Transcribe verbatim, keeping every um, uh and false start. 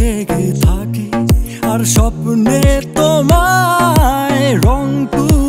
জেগে থাকি আর স্বপ্নে তোমায় রংপুর।